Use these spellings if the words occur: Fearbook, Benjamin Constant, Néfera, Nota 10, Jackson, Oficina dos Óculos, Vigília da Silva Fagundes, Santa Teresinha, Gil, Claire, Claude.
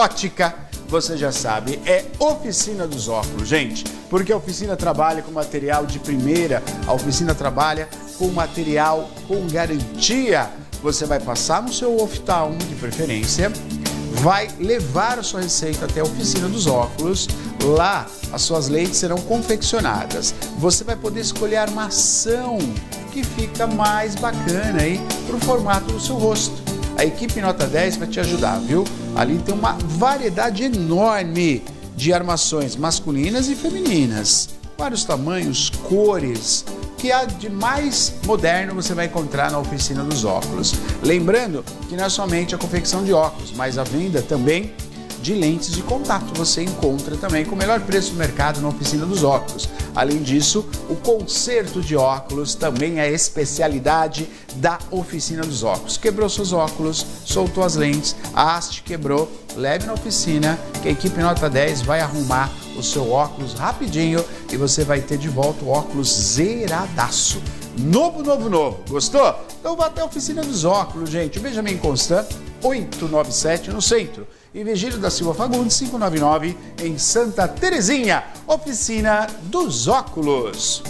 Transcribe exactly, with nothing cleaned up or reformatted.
ótica, você já sabe, é Oficina dos Óculos, gente. Porque a oficina trabalha com material de primeira, a oficina trabalha com material com garantia. Você vai passar no seu oftalmo, de preferência, vai levar a sua receita até a Oficina dos Óculos. Lá, as suas lentes serão confeccionadas. Você vai poder escolher a armação que fica mais bacana aí para o formato do seu rosto. A equipe Nota dez vai te ajudar, viu? Ali tem uma variedade enorme de armações masculinas e femininas. Vários tamanhos, cores, que há de mais moderno você vai encontrar na Oficina dos Óculos. Lembrando que não é somente a confecção de óculos, mas a venda também de lentes de contato. Você encontra também com o melhor preço do mercado na Oficina dos Óculos. Além disso, o conserto de óculos também é especialidade da Oficina dos Óculos. Quebrou seus óculos, soltou as lentes, a haste quebrou, leve na oficina que a equipe Nota dez vai arrumar o seu óculos rapidinho e você vai ter de volta o óculos zeradaço. Novo, novo, novo. Gostou? Então vá até a Oficina dos Óculos, gente. Benjamin Constant, oito nove sete, no centro. E Vigília da Silva Fagundes, quinhentos e noventa e nove, em Santa Teresinha. Oficina dos Óculos.